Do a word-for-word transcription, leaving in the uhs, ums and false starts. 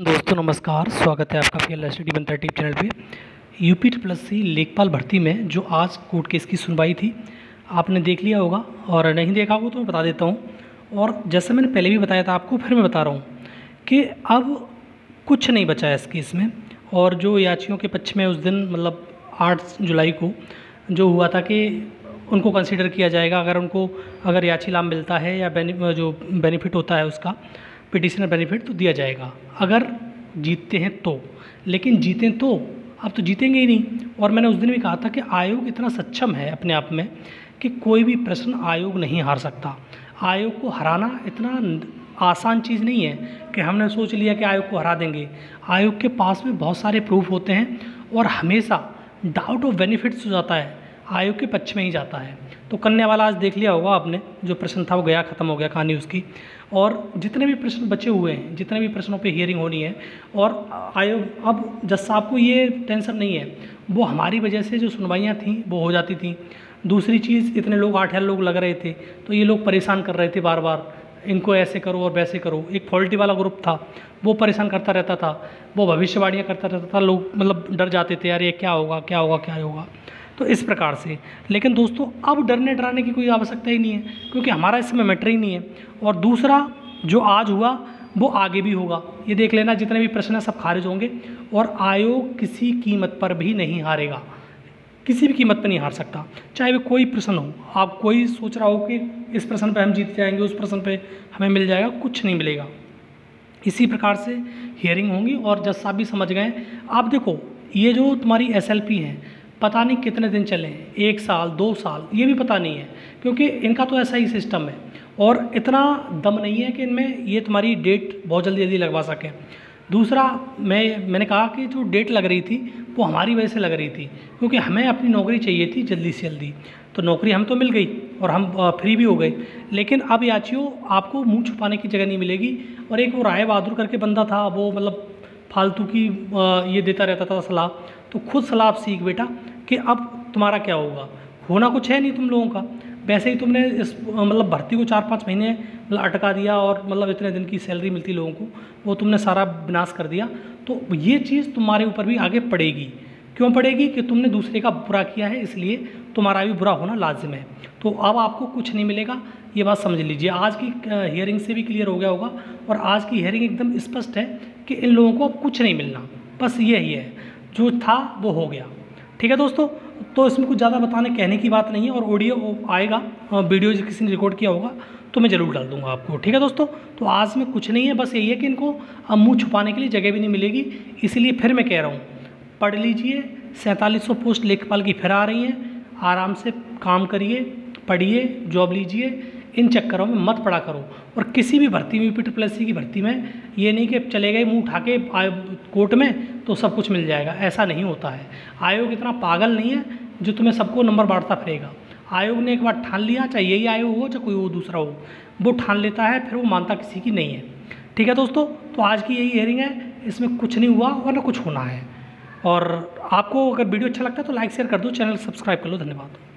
दोस्तों नमस्कार, स्वागत है आपका पी एल एस डी बनता टीवी चैनल पे। यूपी प्लस सी लेखपाल भर्ती में जो आज कोर्ट केस की सुनवाई थी आपने देख लिया होगा, और नहीं देखा होगा तो मैं बता देता हूँ। और जैसे मैंने पहले भी बताया था आपको, फिर मैं बता रहा हूँ कि अब कुछ नहीं बचा है इस केस में। और जो याचियों के पक्ष में उस दिन मतलब आठ जुलाई को जो हुआ था कि उनको कंसिडर किया जाएगा, अगर उनको अगर याची लाभ मिलता है या बेनि, जो बेनिफिट होता है उसका पिटिशनर बेनिफिट तो दिया जाएगा अगर जीतते हैं तो। लेकिन जीतें तो अब तो जीतेंगे ही नहीं। और मैंने उस दिन भी कहा था कि आयोग इतना सक्षम है अपने आप में कि कोई भी प्रश्न आयोग नहीं हार सकता। आयोग को हराना इतना आसान चीज़ नहीं है कि हमने सोच लिया कि आयोग को हरा देंगे। आयोग के पास में बहुत सारे प्रूफ होते हैं और हमेशा डाउट ऑफ बेनिफिट्स हो जाता है, आयोग के पक्ष में ही जाता है। तो कन्या वाला आज देख लिया होगा आपने, जो प्रश्न था वो गया, ख़त्म हो गया कहानी उसकी। और जितने भी प्रश्न बचे हुए हैं, जितने भी प्रश्नों पे हियरिंग होनी है, और आयोग अब जज साहब को ये टेंशन नहीं है, वो हमारी वजह से जो सुनवाइयाँ थीं वो हो जाती थीं। दूसरी चीज़, इतने लोग आठ हज़ार लोग लग रहे थे तो ये लोग परेशान कर रहे थे बार बार, इनको ऐसे करो और वैसे करो। एक फॉल्टी वाला ग्रुप था, वो परेशान करता रहता था, वो भविष्यवाणियाँ करता रहता था, लोग मतलब डर जाते थे, यार ये क्या होगा क्या होगा क्या होगा। तो इस प्रकार से, लेकिन दोस्तों अब डरने डराने की कोई आवश्यकता ही नहीं है क्योंकि हमारा इसमें मैटर ही नहीं है। और दूसरा जो आज हुआ वो आगे भी होगा, ये देख लेना। जितने भी प्रश्न हैं सब खारिज होंगे और आयोग किसी कीमत पर भी नहीं हारेगा, किसी भी कीमत पर नहीं हार सकता, चाहे वे कोई प्रश्न हो। आप कोई सोच रहा हो कि इस प्रश्न पर हम जीत जाएंगे, उस प्रश्न पर हमें मिल जाएगा, कुछ नहीं मिलेगा। इसी प्रकार से हियरिंग होंगी और जज साहब भी समझ गए। आप देखो, ये जो तुम्हारी एस एल पी है पता नहीं कितने दिन चले, एक साल दो साल, ये भी पता नहीं है क्योंकि इनका तो ऐसा ही सिस्टम है। और इतना दम नहीं है कि इनमें ये तुम्हारी डेट बहुत जल्दी जल्दी लगवा सकें। दूसरा, मैं मैंने कहा कि जो डेट लग रही थी वो हमारी वजह से लग रही थी क्योंकि हमें अपनी नौकरी चाहिए थी जल्दी से जल्दी। तो नौकरी हम तो मिल गई और हम फ्री भी हो गए, लेकिन अब याचियों आपको मुँह छुपाने की जगह नहीं मिलेगी। और एक वो राय बहादुर करके बंदा था, वो मतलब फालतू की ये देता रहता था सलाह, तो खुद सलाह आप सीख बेटा कि अब तुम्हारा क्या होगा, होना कुछ है नहीं तुम लोगों का। वैसे ही तुमने इस मतलब भर्ती को चार पाँच महीने मतलब अटका दिया और मतलब इतने दिन की सैलरी मिलती लोगों को वो तुमने सारा विनाश कर दिया। तो ये चीज़ तुम्हारे ऊपर भी आगे पड़ेगी। क्यों पड़ेगी? कि तुमने दूसरे का बुरा किया है, इसलिए तुम्हारा भी बुरा होना लाजिम है। तो अब आपको कुछ नहीं मिलेगा, ये बात समझ लीजिए। आज की हियरिंग से भी क्लियर हो गया होगा और आज की हियरिंग एकदम स्पष्ट है कि इन लोगों को अब कुछ नहीं मिलना, बस यही है, जो था वो हो गया। ठीक है दोस्तों, तो इसमें कुछ ज़्यादा बताने कहने की बात नहीं है। और ऑडियो आएगा, वीडियो किसी ने रिकॉर्ड किया होगा तो मैं ज़रूर डाल दूंगा आपको। ठीक है दोस्तों, तो आज में कुछ नहीं है, बस यही है कि इनको अब मुँह छुपाने के लिए जगह भी नहीं मिलेगी। इसीलिए फिर मैं कह रहा हूँ, पढ़ लीजिए, सैंतालीस सौ पोस्ट लेखपाल की फिर आ रही हैं। आराम से काम करिए, पढ़िए, जॉब लीजिए, इन चक्करों में मत पड़ा करो। और किसी भी भर्ती में, यूपी प्लस सी की भर्ती में, ये नहीं कि चले गए मुंह उठा के कोर्ट में तो सब कुछ मिल जाएगा, ऐसा नहीं होता है। आयोग इतना पागल नहीं है जो तुम्हें सबको नंबर बांटता फिरेगा। आयोग ने एक बार ठान लिया, चाहे यही आयोग हो चाहे कोई वो दूसरा हो, वो ठान लेता है, फिर वो मानता किसी की नहीं है। ठीक है दोस्तों, तो आज की यही हियरिंग है, इसमें कुछ नहीं हुआ और ना कुछ होना है। और आपको अगर वीडियो अच्छा लगता है तो लाइक शेयर कर दो, चैनल सब्सक्राइब कर लो। धन्यवाद।